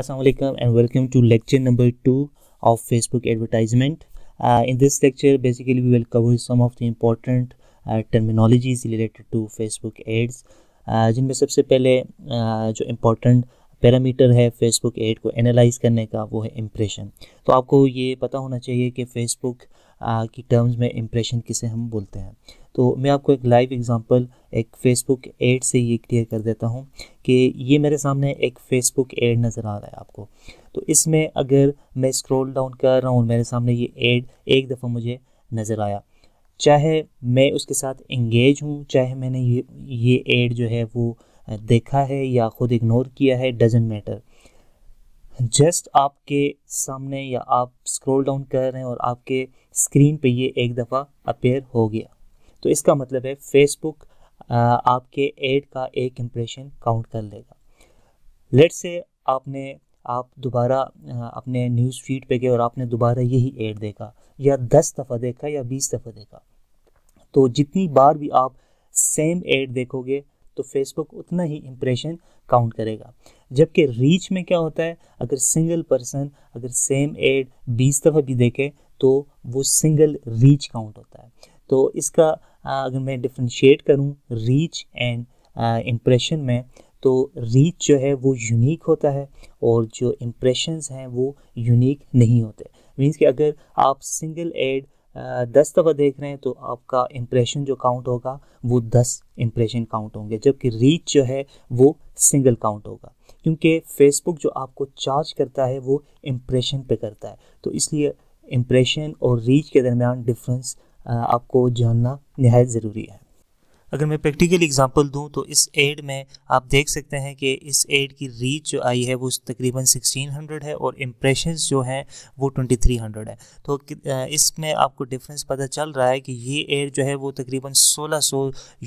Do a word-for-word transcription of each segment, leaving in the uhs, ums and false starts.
Assalamu alaikum and welcome to lecture number two of Facebook advertisement. Uh, in this lecture, basically we will cover some of the important uh, terminologies related to Facebook ads. Uh, जिनमें सबसे पहले uh, जो important parameter है Facebook ad को analyse करने का वो है इम्प्रेशन. तो आपको ये पता होना चाहिए कि Facebook uh, की टर्म्स में इम्प्रेशन किसे हम बोलते हैं. तो मैं आपको एक लाइव एग्जांपल एक फेसबुक एड से ये क्लियर कर देता हूँ कि ये मेरे सामने एक फेसबुक एड नज़र आ रहा है आपको. तो इसमें अगर मैं स्क्रॉल डाउन कर रहा हूँ, मेरे सामने ये एड एक दफ़ा मुझे नज़र आया. चाहे मैं उसके साथ इंगेज हूँ, चाहे मैंने ये ये एड जो है वो देखा है या ख़ुद इग्नोर किया है, डजेंट मैटर. जस्ट आपके सामने या आप स्क्रॉल डाउन कर रहे हैं और आपके स्क्रीन पर ये एक दफ़ा अपेयर हो गया, तो इसका मतलब है फेसबुक आपके एड का एक इम्प्रेशन काउंट कर लेगा. लेट्स से आपने आप दोबारा अपने न्यूज़ फीड पे गए और आपने दोबारा यही एड देखा, या दस दफ़ा देखा या बीस दफ़ा देखा. तो जितनी बार भी आप सेम एड देखोगे तो फेसबुक उतना ही इम्प्रेशन काउंट करेगा. जबकि रीच में क्या होता है, अगर सिंगल पर्सन अगर सेम एड बीस दफ़ा भी देखे तो वो सिंगल रीच काउंट होता है. तो इसका अगर मैं डिफरेंशिएट करूं रीच एंड इम्प्रेशन में, तो रीच जो है वो यूनिक होता है और जो इम्प्रेशंस हैं वो यूनिक नहीं होते. मींस कि अगर आप सिंगल एड दस दफ़ा देख रहे हैं तो आपका इम्प्रेशन जो काउंट होगा वो दस इम्प्रेशन काउंट होंगे, जबकि रीच जो है वो सिंगल काउंट होगा, क्योंकि फेसबुक जो आपको चार्ज करता है वो इम्प्रेशन पे करता है. तो इसलिए इम्प्रेशन और रीच के दरमियान डिफरेंस आपको जानना नहायत ज़रूरी है. अगर मैं प्रैक्टिकल एग्जांपल दूं तो इस एड में आप देख सकते हैं कि इस एड की रीच जो आई है वो तकरीबन सोलह सौ है और इम्प्रेशंस जो हैं वो तेईस सौ है. तो इसमें आपको डिफरेंस पता चल रहा है कि ये एड जो है वो तकरीबन सोलह सौ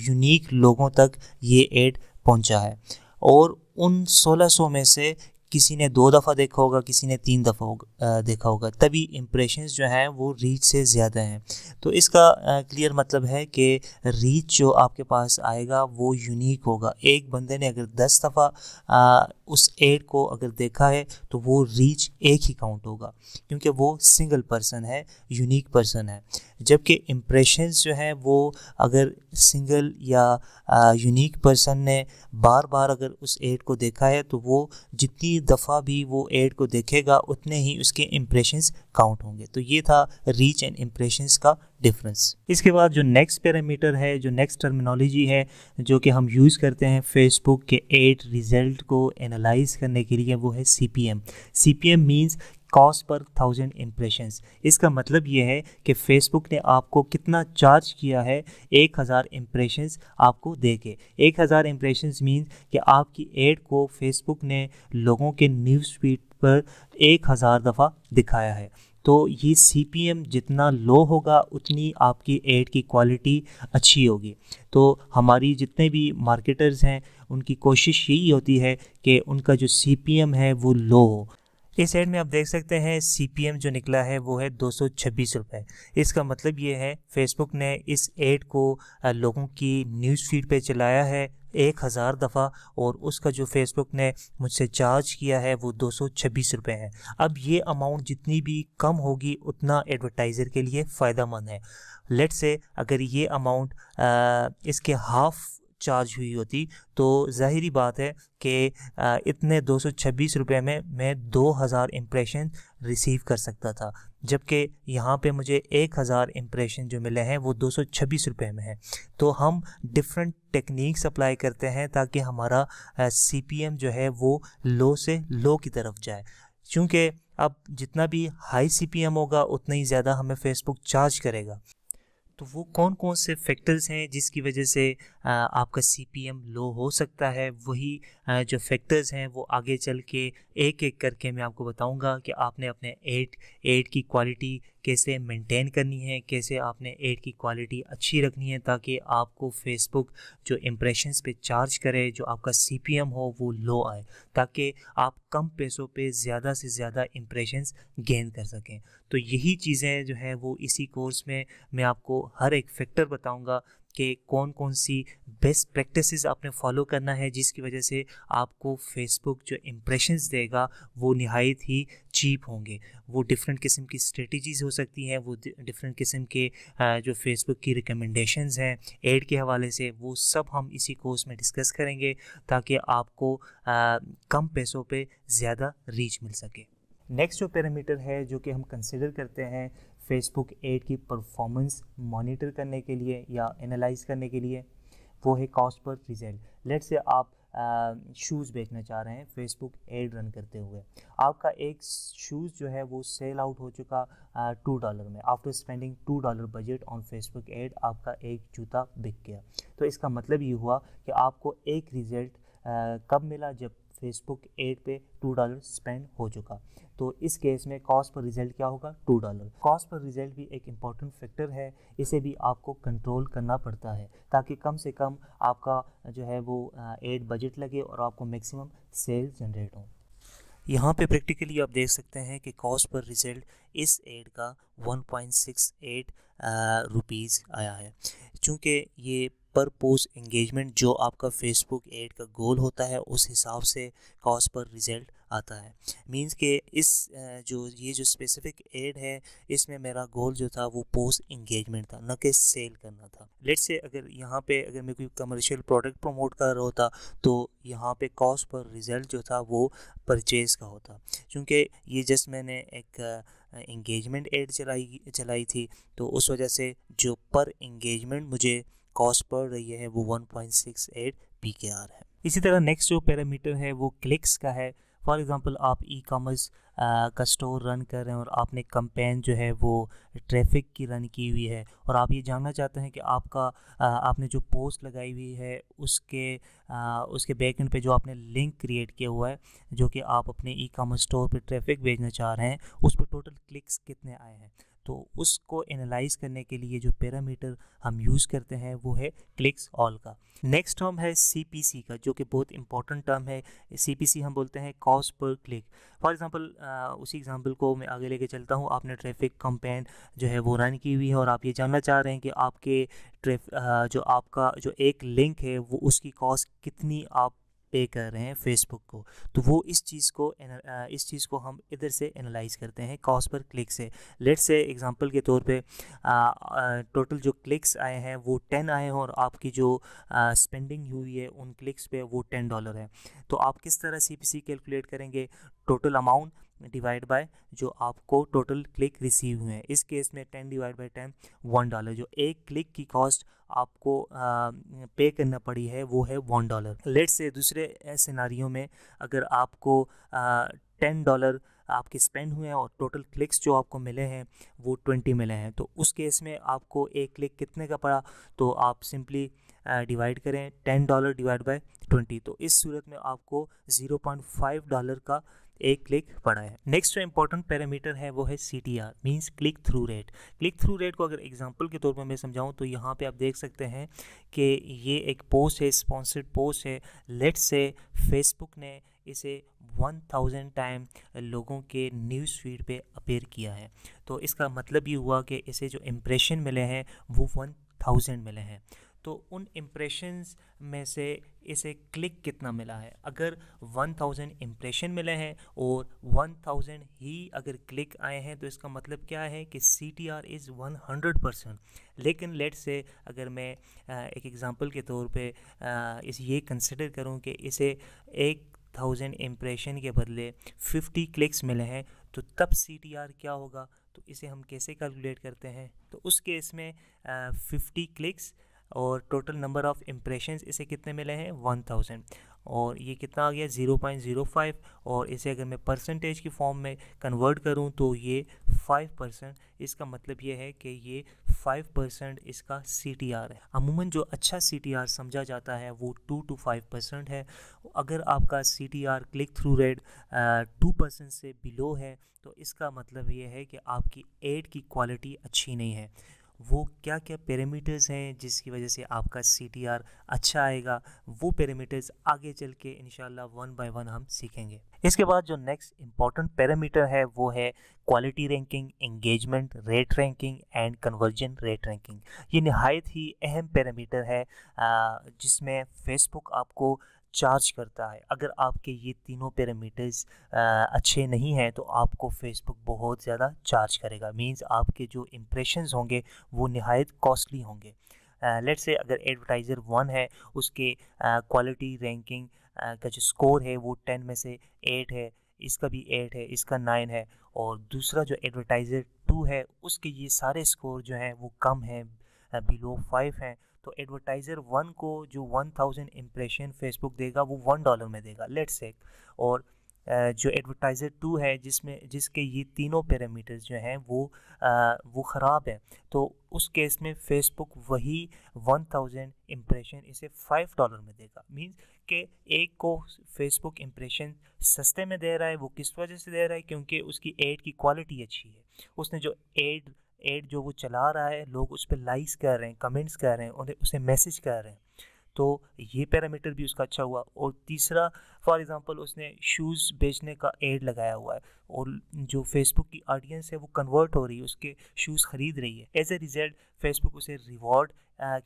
यूनिक लोगों तक ये एड पहुंचा है, और उन सोलह सौ में से किसी ने दो दफ़ा देखा होगा, किसी ने तीन दफ़ा होगा देखा होगा, तभी इम्प्रेशंस जो हैं वो रीच से ज़्यादा हैं. तो इसका क्लियर मतलब है कि रीच जो आपके पास आएगा वो यूनिक होगा. एक बंदे ने अगर दस दफ़ा उस एड को अगर देखा है तो वो रीच एक ही काउंट होगा, क्योंकि वो सिंगल पर्सन है, यूनिक पर्सन है. जबकि इम्प्रेशंस जो है वो अगर सिंगल या यूनिक पर्सन ने बार बार अगर उस एड को देखा है तो वो जितनी दफ़ा भी वो एड को देखेगा उतने ही उसके इम्प्रेशंस काउंट होंगे. तो ये था रीच एंड इम्प्रेशंस का डिफरेंस. इसके बाद जो नेक्स्ट पैरामीटर है, जो नेक्स्ट टर्मिनोलॉजी है जो कि हम यूज़ करते हैं फेसबुक के एड रिज़ल्ट को एनालाइज करने के लिए, वो है C P M. C P M means cost per thousand impressions. इसका मतलब ये है कि फेसबुक ने आपको कितना चार्ज किया है एक हज़ार इम्प्रेशंस आपको देके. एक हज़ार इम्प्रेशंस मीन्स कि आपकी एड को फेसबुक ने लोगों के न्यूज़ फीड पर एक हज़ार दफ़ा दिखाया है. तो ये सी पी एम जितना लो होगा उतनी आपकी एड की क्वालिटी अच्छी होगी. तो हमारी जितने भी मार्केटर्स हैं उनकी कोशिश यही होती है कि उनका जो सी पी एम है वो लो हो. इस एड में आप देख सकते हैं सीपीएम जो निकला है वो है दो सौ छब्बीस रुपये. इसका मतलब ये है फेसबुक ने इस एड को लोगों की न्यूज़ फीड पे चलाया है एक हज़ार दफ़ा, और उसका जो फेसबुक ने मुझसे चार्ज किया है वो दो सौ छब्बीस रुपये है. अब ये अमाउंट जितनी भी कम होगी उतना एडवर्टाइज़र के लिए फ़ायदा मंद है. लेट से अगर ये अमाउंट इसके हाफ चार्ज हुई होती तो ज़ाहिरी बात है कि इतने दो सौ छब्बीस रुपये में मैं दो हज़ार इम्प्रेशन रिसीव कर सकता था, जबकि यहाँ पे मुझे एक हज़ार इम्प्रेशन जो मिले हैं वो दो सौ छब्बीस रुपये में हैं. तो हम डिफरेंट टेक्निक्स अप्लाई करते हैं ताकि हमारा सी पी एम जो है वो लो से लो की तरफ जाए, क्योंकि अब जितना भी हाई सी पी एम होगा उतना ही ज़्यादा हमें फेसबुक चार्ज करेगा. तो वो कौन कौन से फैक्टर्स हैं जिसकी वजह से आपका सीपीएम लो हो सकता है, वही जो फैक्टर्स हैं वो आगे चल के एक एक करके मैं आपको बताऊंगा कि आपने अपने एड एड की क्वालिटी कैसे मेंटेन करनी है, कैसे आपने एड की क्वालिटी अच्छी रखनी है ताकि आपको फेसबुक जो इम्प्रेशंस पे चार्ज करे, जो आपका सीपीएम हो वो लो आए, ताकि आप कम पैसों पे ज़्यादा से ज़्यादा इम्प्रेशंस गेन कर सकें. तो यही चीज़ें जो है वो इसी कोर्स में मैं आपको हर एक फैक्टर बताऊंगा कि कौन कौन सी बेस्ट प्रैक्टिसेस आपने फॉलो करना है जिसकी वजह से आपको फेसबुक जो इम्प्रेशंस देगा वो निहायत ही चीप होंगे। वो डिफरेंट किस्म की स्ट्रेटजीज़ हो सकती हैं, वो डिफरेंट किस्म के जो फेसबुक की रिकमेंडेशंस हैं ऐड के हवाले से, वो सब हम इसी कोर्स में डिस्कस करेंगे ताकि आपको कम पैसों पे ज़्यादा रीच मिल सके। नेक्स्ट जो पैरामीटर है जो कि हम कंसिडर करते हैं फेसबुक ऐड की परफॉर्मेंस मॉनिटर करने के लिए या एनालाइज करने के लिए, वो है cost per result. Let's say आप शूज़ बेचना चाह रहे हैं फेसबुक ऐड रन करते हुए, आपका एक शूज़ जो है वो सेल आउट हो चुका टू डॉलर में, after spending two dollar budget on Facebook ad आपका एक जूता बिक गया। तो इसका मतलब ये हुआ कि आपको एक रिज़ल्ट कब मिला, जब फेसबुक ऐड पे टू डॉलर स्पेंड हो चुका। तो इस केस में कॉस्ट पर रिजल्ट क्या होगा, two dollar. Cost per result भी एक इम्पॉर्टेंट फैक्टर है, इसे भी आपको कंट्रोल करना पड़ता है ताकि कम से कम आपका जो है वो ऐड बजट लगे और आपको मैक्सिमम सेल जनरेट हो। यहाँ पे प्रैक्टिकली आप देख सकते हैं कि कॉस्ट पर रिजल्ट इस ऐड का one point six eight rupees आया है। चूँकि ये पर पोस्ट एंगेजमेंट जो आपका फेसबुक ऐड का गोल होता है उस हिसाब से कॉस्ट पर रिजल्ट आता है, मींस के इस जो ये जो स्पेसिफिक ऐड है इसमें मेरा गोल जो था वो पोस्ट एंगेजमेंट था, ना कि सेल करना था। लेट्स से अगर यहाँ पे अगर मैं कोई कमर्शियल प्रोडक्ट प्रमोट कर रहा होता तो यहाँ पे कॉस्ट पर रिजल्ट जो था वो परचेज़ का होता। चूँकि ये जस्ट मैंने एक एंगेजमेंट ऐड चलाई चलाई थी तो उस वजह से जो पर एंगेजमेंट मुझे कॉस्ट पड़ रही है वो one point six eight P K R है। इसी तरह नेक्स्ट जो पैरामीटर है वो क्लिक्स का है। फॉर एग्ज़ाम्पल आप ई कॉमर्स का स्टोर रन कर रहे हैं और आपने कंपेन जो है वो ट्रैफिक की रन की हुई है और आप ये जानना चाहते हैं कि आपका आ, आपने जो पोस्ट लगाई हुई है उसके आ, उसके बैकएंड पे जो आपने लिंक क्रिएट किया हुआ है जो कि आप अपने ई कॉमर्स स्टोर पे ट्रैफिक भेजना चाह रहे हैं उस पर टोटल क्लिक्स कितने आए हैं, तो उसको एनालाइज करने के लिए जो पैरामीटर हम यूज़ करते हैं वो है क्लिक्स ऑल का। नेक्स्ट टर्म है सी पी सी का जो कि बहुत इंपॉर्टेंट टर्म है। सी पी सी हम बोलते हैं cost per click. For example उसी एग्जांपल को मैं आगे लेके चलता हूँ। आपने ट्रैफिक कैंपेन जो है वो रन की हुई है और आप ये जानना चाह रहे हैं कि आपके ट्रैफ जो आपका जो एक लिंक है वो उसकी कॉस्ट कितनी आप पे कर रहे हैं फेसबुक को, तो वो इस चीज़ को इस चीज़ को हम इधर से एनालाइज करते हैं कॉस्ट पर क्लिक से। लेट्स से एग्जांपल के तौर पे आ, आ, टोटल जो क्लिक्स आए हैं वो टेन आए हैं और आपकी जो आ, स्पेंडिंग हुई है उन क्लिक्स पे वो टेन डॉलर है। तो आप किस तरह सी पी सी कैलकुलेट करेंगे, टोटल अमाउंट डिवाइड बाय जो आपको टोटल क्लिक रिसीव हुए हैं। इस केस में ten divide by ten one dollar. जो एक क्लिक की कॉस्ट आपको आ, पे करना पड़ी है वो है वन डॉलर। लेट्स से दूसरे सिनारियों में अगर आपको आ, टेन डॉलर आपके स्पेंड हुए हैं और टोटल क्लिक्स जो आपको मिले हैं वो ट्वेंटी मिले हैं, तो उस केस में आपको एक क्लिक कितने का पड़ा, तो आप सिंपली डिवाइड करें ten dollar divide by twenty, तो इस सूरत में आपको ज़ीरो पॉइंट फाइव डॉलर का एक क्लिक पड़ा है। नेक्स्ट जो इंपॉर्टेंट पैरामीटर है वो है C T R means click through rate. Click through rate को अगर एग्जांपल के तौर पर मैं समझाऊं तो यहाँ पे आप देख सकते हैं कि ये एक पोस्ट है, स्पॉन्सर्ड पोस्ट है। लेट्स से फेसबुक ने इसे वन थाउज़ेंड टाइम लोगों के न्यूज़ फीड पे अपीयर किया है, तो इसका मतलब ये हुआ कि इसे जो इम्प्रेशन मिले हैं वो वन थाउज़ेंड मिले हैं। तो उन इम्प्रेशंस में से इसे क्लिक कितना मिला है, अगर वन थाउज़ेंड इम्प्रेशन मिले हैं और वन थाउज़ेंड ही अगर क्लिक आए हैं तो इसका मतलब क्या है कि C T R is hundred percent. लेकिन लेट से अगर मैं एक एग्ज़ाम्पल के तौर पे इस ये कंसिडर करूं कि इसे एक थाउजेंड इम्प्रेशन के बदले फिफ्टी क्लिक्स मिले हैं तो तब सी टी आर क्या होगा, तो इसे हम कैसे कैलकुलेट करते हैं, तो उस केस में फिफ्टी क्लिक्स और टोटल नंबर ऑफ़ इम्प्रेशंस इसे कितने मिले हैं वन थाउज़ेंड, और ये कितना आ गया ज़ीरो पॉइंट ज़ीरो फाइव, और इसे अगर मैं परसेंटेज की फॉर्म में कन्वर्ट करूं तो ये फाइव परसेंट। इसका मतलब ये है कि ये फाइव परसेंट इसका सी टी आर है। अमूमन जो अच्छा सी टी आर समझा जाता है वो टू टू फाइव परसेंट है। अगर आपका C T R click through rate two percent से बिलो है तो इसका मतलब ये है कि आपकी ऐड की क्वालिटी अच्छी नहीं है। वो क्या क्या पैरामीटर्स हैं जिसकी वजह से आपका सीटीआर अच्छा आएगा, वो पैरामीटर्स आगे चल के इंशाल्लाह वन बाय वन हम सीखेंगे। इसके बाद जो नेक्स्ट इम्पॉर्टेंट पैरामीटर है वो है quality ranking, engagement rate ranking and conversion rate ranking. ये नहायत ही अहम पैरामीटर है जिसमें फेसबुक आपको चार्ज करता है। अगर आपके ये तीनों पैरामीटर्स अच्छे नहीं हैं तो आपको फेसबुक बहुत ज़्यादा चार्ज करेगा, मींस आपके जो इम्प्रेशंस होंगे वो निहायत कॉस्टली होंगे। लेट्स से अगर एडवर्टाइज़र वन है, उसके क्वालिटी रैंकिंग का जो स्कोर है वो टेन में से एट है, इसका भी एट है, इसका नाइन है, और दूसरा जो एडवर्टाइज़र टू है उसके ये सारे स्कोर जो हैं वो कम हैं, बिलो फाइव हैं, तो एडवर्टाइज़र वन को जो वन थाउजेंड इम्प्रेशन फेसबुक देगा वो वन डॉलर में देगा लेट्स से। और जो एडवर्टाइज़र टू है जिसमें जिसके ये तीनों पैरामीटर्स जो हैं वो आ, वो ख़राब हैं, तो उस केस में फेसबुक वही वन थाउजेंड इम्प्रेशन इसे फ़ाइव डॉलर में देगा। मींस कि एक को फेसबुक इम्प्रेशन सस्ते में दे रहा है। वो किस वजह से दे रहा है? क्योंकि उसकी एड की क्वालिटी अच्छी है। उसने जो एड एड जो वो चला रहा है, लोग उस पर लाइक्स कर रहे हैं, कमेंट्स कर रहे हैं, उन्हें उसे मैसेज कर रहे हैं, तो ये पैरामीटर भी उसका अच्छा हुआ। और तीसरा, फॉर एग्जांपल, उसने शूज़ बेचने का एड लगाया हुआ है और जो फेसबुक की ऑडियंस है वो कन्वर्ट हो रही है, उसके शूज़ ख़रीद रही है। एज ए रिज़ल्ट फेसबुक उसे रिवॉर्ड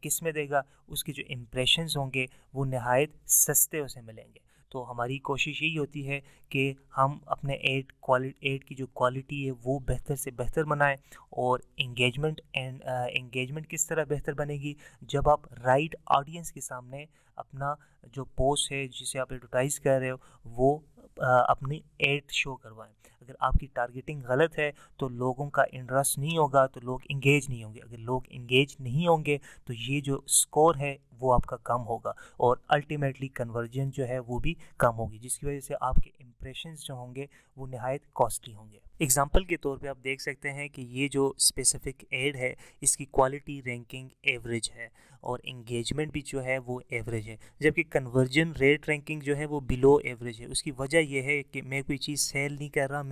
किस में देगा? उसके जो इम्प्रेशंस होंगे वो नहायत सस्ते उसे मिलेंगे। तो हमारी कोशिश यही होती है कि हम अपने एड क्वालिटी एड की जो क्वालिटी है वो बेहतर से बेहतर बनाएं। और इंगेजमेंट एंड इंगेजमेंट किस तरह बेहतर बनेगी? जब आप राइट ऑडियंस के सामने अपना जो पोस्ट है जिसे आप एडवर्टाइज़ कर रहे हो वो आ, अपनी एड शो करवाएं। अगर आपकी टारगेटिंग गलत है तो लोगों का इंटरेस्ट नहीं होगा, तो लोग इंगेज नहीं होंगे। अगर लोग इंगेज नहीं होंगे तो ये जो स्कोर है वो आपका कम होगा और अल्टीमेटली कन्वर्जन जो है वो भी कम होगी, जिसकी वजह से आपके इम्प्रेशंस जो होंगे वो नहायत कॉस्टली होंगे। एग्जांपल के तौर पे आप देख सकते हैं कि ये जो स्पेसिफिक एड है इसकी क्वालिटी रैंकिंग एवरेज है और इंगेजमेंट भी जो है वो एवरेज है, जबकि कन्वर्जन रेट रैंकिंग जो है वो बिलो एवरेज है। उसकी वजह यह है कि मैं कोई चीज़ सेल नहीं कर रहा, मैं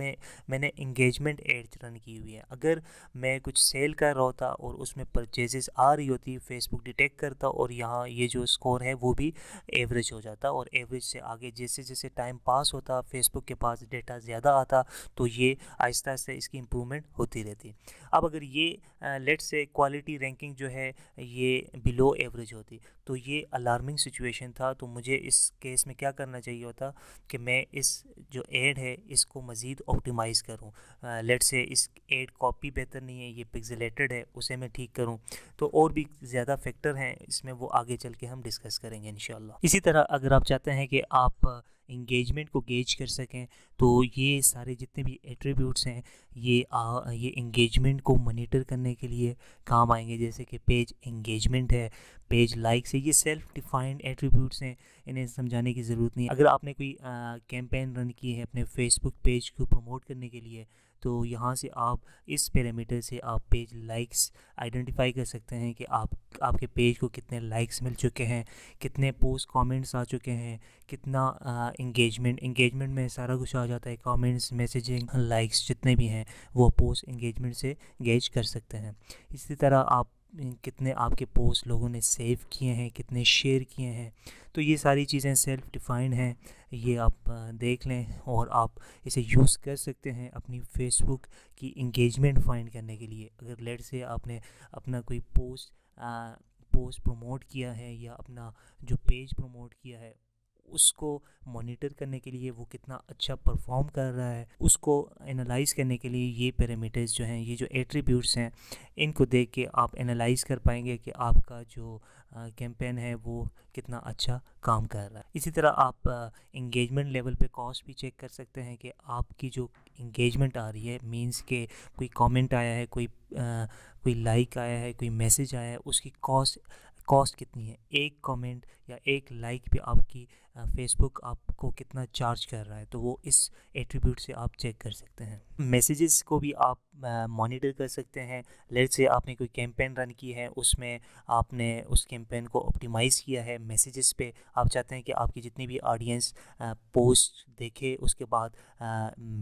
मैंने इंगेजमेंट एड रन की हुई है। अगर मैं कुछ सेल कर रहा होता और उसमें परचेजेस आ रही होती, फेसबुक डिटेक्ट करता और यहाँ ये जो स्कोर है वो भी एवरेज हो जाता। और एवरेज से आगे जैसे जैसे टाइम पास होता, फेसबुक के पास डेटा ज़्यादा आता, तो ये आहिस्ता आहिस्ता इसकी इम्प्रूवमेंट होती रहती। अब अगर ये लेट्स से क्वालिटी रैंकिंग जो है ये बिलो एवरेज होती तो ये अलार्मिंग सिचुएशन था। तो मुझे इस केस में क्या करना चाहिए होता कि मैं इस जो एड है इसको मज़ीद ऑप्टिमाइज़ करूँ। लेट्स से इस एड कॉपी बेहतर नहीं है, ये पिक्सेलेटेड है, उसे मैं ठीक करूँ। तो और भी ज़्यादा फैक्टर हैं इसमें, वो आगे चल के हम डिस्कस करेंगे इंशाल्लाह। इसी तरह अगर आप चाहते हैं कि आप इंगेजमेंट को गेज कर सकें तो ये सारे जितने भी एट्रीब्यूट्स हैं ये आ, ये इंगेजमेंट को मॉनिटर करने के लिए काम आएंगे, जैसे कि पेज इंगेजमेंट है, पेज लाइक्स है। ये सेल्फ डिफाइंड एट्रीब्यूट्स हैं, इन्हें समझाने की ज़रूरत नहीं है। अगर आपने कोई कैंपेन रन की है अपने फेसबुक पेज को प्रमोट करने के लिए तो यहाँ से आप इस पैरामीटर से आप पेज लाइक्स आइडेंटिफाई कर सकते हैं कि आप आपके पेज को कितने लाइक्स मिल चुके हैं, कितने पोस्ट कमेंट्स आ चुके हैं, कितना इंगेजमेंट इंगेजमेंट में सारा कुछ आ जाता है, कमेंट्स, मैसेजिंग, लाइक्स जितने भी हैं वो पोस्ट इंगेजमेंट से गेज कर सकते हैं। इसी तरह आप कितने आपके पोस्ट लोगों ने सेव किए हैं, कितने शेयर किए हैं, तो ये सारी चीज़ें सेल्फ डिफाइंड हैं, ये आप देख लें और आप इसे यूज़ कर सकते हैं अपनी फेसबुक की इंगेजमेंट फाइंड करने के लिए। अगर लेट से आपने अपना कोई पोस्ट पोस्ट प्रमोट किया है या अपना जो पेज प्रमोट किया है उसको मॉनिटर करने के लिए वो कितना अच्छा परफॉर्म कर रहा है उसको एनालाइज़ करने के लिए ये पैरामीटर्स जो हैं, ये जो एट्रीब्यूट्स हैं, इनको देख के आप एनालाइज़ कर पाएंगे कि आपका जो कैंपेन है वो कितना अच्छा काम कर रहा है। इसी तरह आप इंगेजमेंट लेवल पे कॉस्ट भी चेक कर सकते हैं कि आपकी जो इंगेजमेंट आ रही है, मींस के कोई कॉमेंट आया है, कोई आ, कोई लाइक आया है, कोई मैसेज आया है, उसकी कॉस्ट कॉस्ट कितनी है। एक कमेंट या एक लाइक पे आपकी फेसबुक आपको कितना चार्ज कर रहा है, तो वो इस एट्रीब्यूट से आप चेक कर सकते हैं। मैसेजेस को भी आप मॉनिटर कर सकते हैं। लेट्स से आपने कोई कैंपेन रन की है, उसमें आपने उस कैंपेन को ऑप्टिमाइज़ किया है। मैसेजेस पे आप चाहते हैं कि आपकी जितनी भी ऑडियंस पोस्ट देखे उसके बाद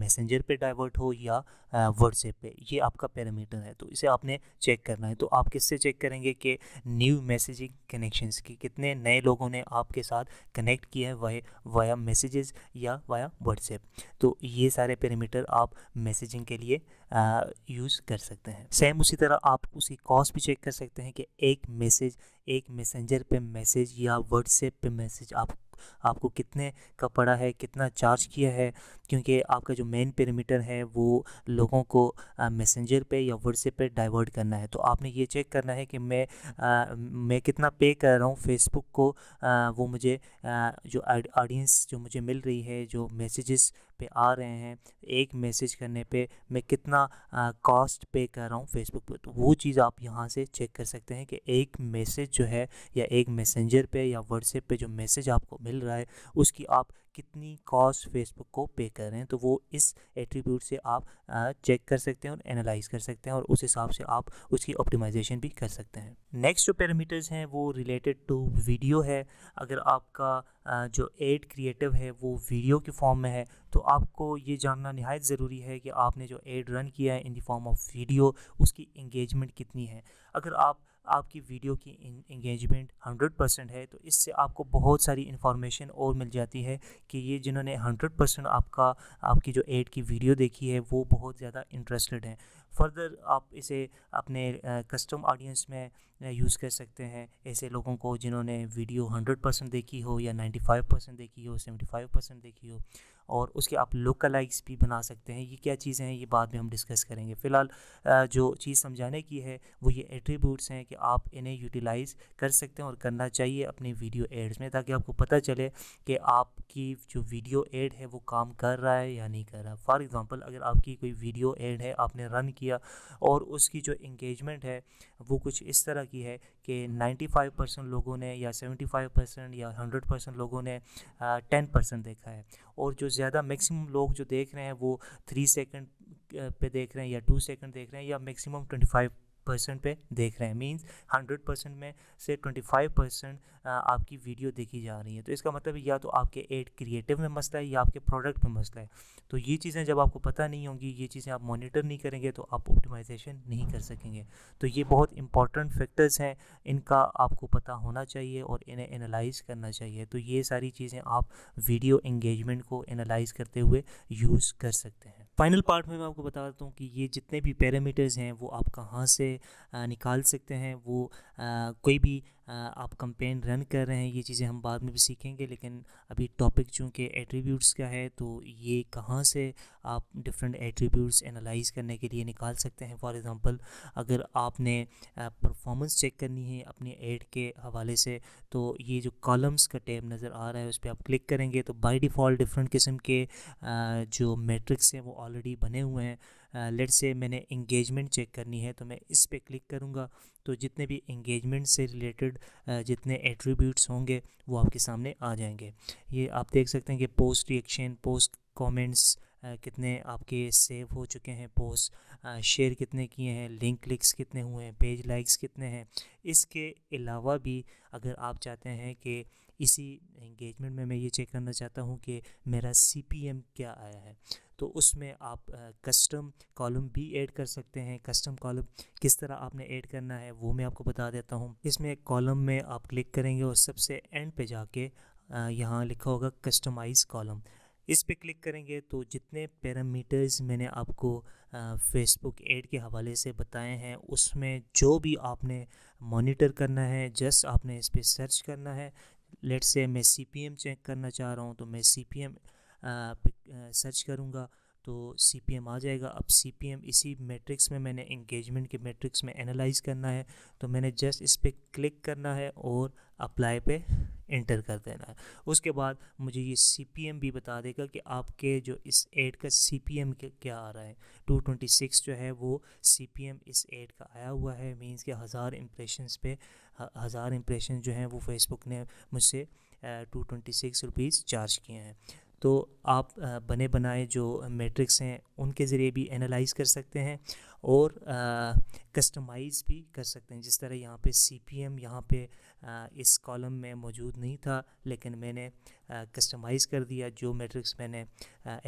मैसेंजर पे डाइवर्ट हो या व्हाट्सएप पे, ये आपका पैरामीटर है, तो इसे आपने चेक करना है। तो आप किससे चेक करेंगे कि न्यू मैसेजिंग कनेक्शंस की, कितने नए लोगों ने आपके साथ कनेक्ट किया है वाई वाया मैसेजेस या वाया व्हाट्सएप। तो ये सारे पैरामीटर आप मैसेजिंग के लिए यूज़ कर सकते हैं। सेम उसी तरह आप उसी कॉस्ट भी चेक कर सकते हैं कि एक मैसेज एक मैसेंजर पे मैसेज या व्हाट्सएप पे मैसेज आप आपको कितने का पड़ा है, कितना चार्ज किया है, क्योंकि आपका जो मेन पैरामीटर है वो लोगों को मैसेंजर पे या व्हाट्सएप पे डाइवर्ट करना है। तो आपने ये चेक करना है कि मैं आ, मैं कितना पे कर रहा हूँ फेसबुक को, आ, वो मुझे आ, जो ऑडियंस जो मुझे मिल रही है, जो मैसेजेस पे आ रहे हैं, एक मैसेज करने पे मैं कितना कॉस्ट पे कर रहा हूँ फेसबुक पे। तो वो चीज़ आप यहाँ से चेक कर सकते हैं कि एक मैसेज जो है या एक मैसेंजर पे या व्हाट्सएप पे जो मैसेज आपको मिल रहा है उसकी आप कितनी कॉस्ट फेसबुक को पे कर रहे हैं। तो वो इस एट्रीब्यूट से आप चेक कर सकते हैं और एनालाइज कर सकते हैं और उस हिसाब से आप उसकी ऑप्टिमाइजेशन भी कर सकते हैं। नेक्स्ट जो पैरामीटर्स हैं वो रिलेटेड टू वीडियो है। अगर आपका जो एड क्रिएटिव है वो वीडियो के फॉर्म में है तो आपको ये जानना नहायत ज़रूरी है कि आपने जो एड रन किया है in the form of video उसकी इंगेजमेंट कितनी है। अगर आप आपकी वीडियो की इंगेजमेंट हंड्रेड परसेंट है तो इससे आपको बहुत सारी इन्फॉर्मेशन और मिल जाती है कि ये जिन्होंने हंड्रेड परसेंट आपका आपकी जो एड की वीडियो देखी है वो बहुत ज़्यादा इंटरेस्टेड हैं। फर्दर आप इसे अपने कस्टम ऑडियंस में यूज़ कर सकते हैं, ऐसे लोगों को जिन्होंने वीडियो हंड्रेड परसेंट देखी हो या नाइन्टी फाइव परसेंट देखी हो, सेवेंटी फाइव परसेंट देखी हो, और उसके आप लोकलाइक्स भी बना सकते हैं। ये क्या चीज़ें हैं ये बाद में हम डिस्कस करेंगे। फ़िलहाल जो चीज़ समझाने की है वो ये एट्रीब्यूट्स हैं कि आप इन्हें यूटिलाइज़ कर सकते हैं और करना चाहिए अपने वीडियो एड्स में, ताकि आपको पता चले कि आपकी जो वीडियो एड है वो काम कर रहा है या नहीं कर रहा। फॉर एग्ज़ाम्पल अगर आपकी कोई वीडियो एड है आपने रन किया और उसकी जो इंगेजमेंट है वो कुछ इस तरह की है कि नाइन्टी फाइव परसेंट लोगों ने या सेवेंटी फाइव परसेंट या हंड्रेड परसेंट लोगों ने टेन परसेंट देखा है, और जो ज़्यादा मैक्सिमम लोग जो देख रहे हैं वो थ्री सेकंड पे देख रहे हैं या टू सेकंड देख रहे हैं या मैक्सिमम ट्वेंटी फाइव परसेंट पे देख रहे हैं। मींस हंड्रेड परसेंट में से ट्वेंटी फाइव परसेंट आपकी वीडियो देखी जा रही है। तो इसका मतलब या तो आपके एड क्रिएटिव में मसला है या आपके प्रोडक्ट में मसला है। तो ये चीज़ें जब आपको पता नहीं होंगी, ये चीज़ें आप मॉनिटर नहीं करेंगे तो आप ऑप्टिमाइजेशन नहीं कर सकेंगे। तो ये बहुत इंपॉर्टेंट फैक्टर्स हैं, इनका आपको पता होना चाहिए और इन्हें एनालाइज करना चाहिए। तो ये सारी चीज़ें आप वीडियो इंगेजमेंट को एनालाइज करते हुए यूज़ कर सकते हैं। फाइनल पार्ट में मैं आपको बता देता हूँ कि ये जितने भी पैरामीटर्स हैं वो आप कहाँ से निकाल सकते हैं। वो आ, कोई भी आ, आप कंपेन रन कर रहे हैं, ये चीज़ें हम बाद में भी सीखेंगे, लेकिन अभी टॉपिक चूँकि एट्रीब्यूट्स का है तो ये कहाँ से आप डिफरेंट एट्रीब्यूट्स एनालाइज करने के लिए निकाल सकते हैं। फॉर एग्ज़ाम्पल अगर आपने परफॉर्मेंस चेक करनी है अपने एड के हवाले से, तो ये जो कॉलम्स का टैब नज़र आ रहा है उस पर आप क्लिक करेंगे तो बाई डिफ़ॉल्ट डिफरेंट किस्म के आ, जो मैट्रिक्स हैं वो ऑलरेडी बने हुए हैं। लेट्स uh, से मैंने इंगेजमेंट चेक करनी है तो मैं इस पे क्लिक करूँगा, तो जितने भी इंगेजमेंट से रिलेटेड uh, जितने एट्रीब्यूट्स होंगे वो आपके सामने आ जाएंगे। ये आप देख सकते हैं कि post reaction, post comments uh, कितने आपके सेव हो चुके हैं, पोस्ट शेयर uh, कितने किए हैं, लिंक क्लिक्स कितने हुए हैं, पेज लाइक्स कितने हैं। इसके अलावा भी अगर आप चाहते हैं कि इसी इंगेजमेंट में मैं ये चेक करना चाहता हूँ कि मेरा सी पी एम क्या आया है, तो उसमें आप कस्टम कॉलम भी ऐड कर सकते हैं। कस्टम कॉलम किस तरह आपने ऐड करना है वो मैं आपको बता देता हूँ। इसमें कॉलम में आप क्लिक करेंगे और सबसे एंड पे जाके यहाँ लिखा होगा कस्टमाइज़ कॉलम, इस पे क्लिक करेंगे तो जितने पैरामीटर्स मैंने आपको फेसबुक ऐड के हवाले से बताए हैं उसमें जो भी आपने मॉनिटर करना है जस्ट आपने इस पर सर्च करना है। लेट्स से मैं सी पी एम चेक करना चाह रहा हूँ तो मैं C P M search uh, uh, करूँगा तो सीपीएम आ जाएगा। अब सीपीएम इसी मैट्रिक्स में मैंने इंगेजमेंट के मैट्रिक्स में एनालाइज करना है, तो मैंने जस्ट इस पर क्लिक करना है और अप्लाई पे इंटर कर देना है। उसके बाद मुझे ये सीपीएम भी बता देगा कि आपके जो इस एड का सीपीएम क्या आ रहा है। दो सौ छब्बीस जो है वो सीपीएम इस एड का आया हुआ है, मींस कि हज़ार इम्प्रेशंस पे हज़ार इम्प्रेशन जो हैं वो फेसबुक ने मुझसे two twenty six rupees charge किए हैं। तो आप बने बनाए जो मैट्रिक्स हैं उनके ज़रिए भी एनालाइज कर सकते हैं और कस्टमाइज़ भी कर सकते हैं। जिस तरह यहाँ पे सीपीएम यहाँ पे आ, इस कॉलम में मौजूद नहीं था, लेकिन मैंने कस्टमाइज़ कर दिया। जो मैट्रिक्स मैंने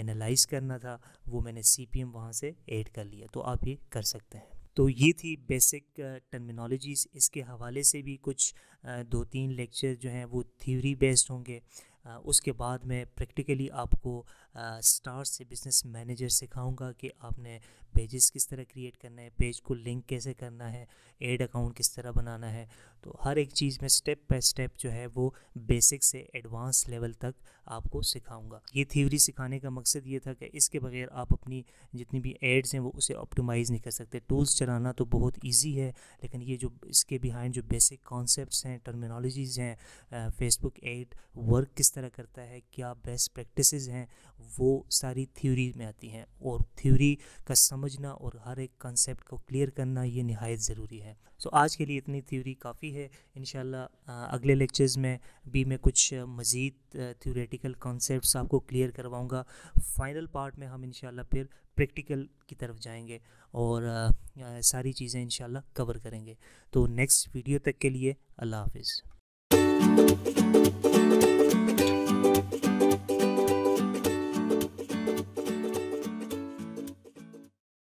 एनालाइज़ करना था वो मैंने सीपीएम वहाँ से ऐड कर लिया, तो आप ये कर सकते हैं। तो ये थी बेसिक टर्मिनोलॉजीज़। इसके हवाले से भी कुछ आ, दो तीन लेक्चर जो हैं वो थ्योरी बेस्ड होंगे। आ, उसके बाद मैं प्रैक्टिकली आपको स्टार्ट से बिज़नेस मैनेजर सिखाऊंगा कि आपने पेजेस किस तरह क्रिएट करना है, पेज को लिंक कैसे करना है, एड अकाउंट किस तरह बनाना है। तो हर एक चीज़ में स्टेप बाय स्टेप जो है वो बेसिक से एडवांस लेवल तक आपको सिखाऊंगा। ये थ्योरी सिखाने का मकसद ये था कि इसके बगैर आप अपनी जितनी भी एड्स हैं वो उसे ऑप्टिमाइज़ नहीं कर सकते। टूल्स चलाना तो बहुत ईजी है, लेकिन ये जो इसके बिहाइंड जो बेसिक कॉन्सेप्ट्स हैं, टर्मिनोलॉजीज़ हैं, फेसबुक एड वर्क किस तरह करता है, क्या बेस्ट प्रैक्टिसेस हैं, वो सारी थ्योरी में आती हैं। और थ्योरी का समझना और हर एक कॉन्सेप्ट को क्लियर करना ये निहायत ज़रूरी है। सो so, आज के लिए इतनी थ्योरी काफ़ी है। इंशाल्लाह अगले लेक्चर्स में भी मैं कुछ मज़ीद थ्योरेटिकल कॉन्सेप्ट्स आपको क्लियर करवाऊँगा। फाइनल पार्ट में हम इंशाल्लाह फिर प्रैक्टिकल की तरफ जाएंगे और आ, आ, सारी चीज़ें इंशाल्लाह कवर करेंगे। तो नेक्स्ट वीडियो तक के लिए अल्लाह हाफ़िज़।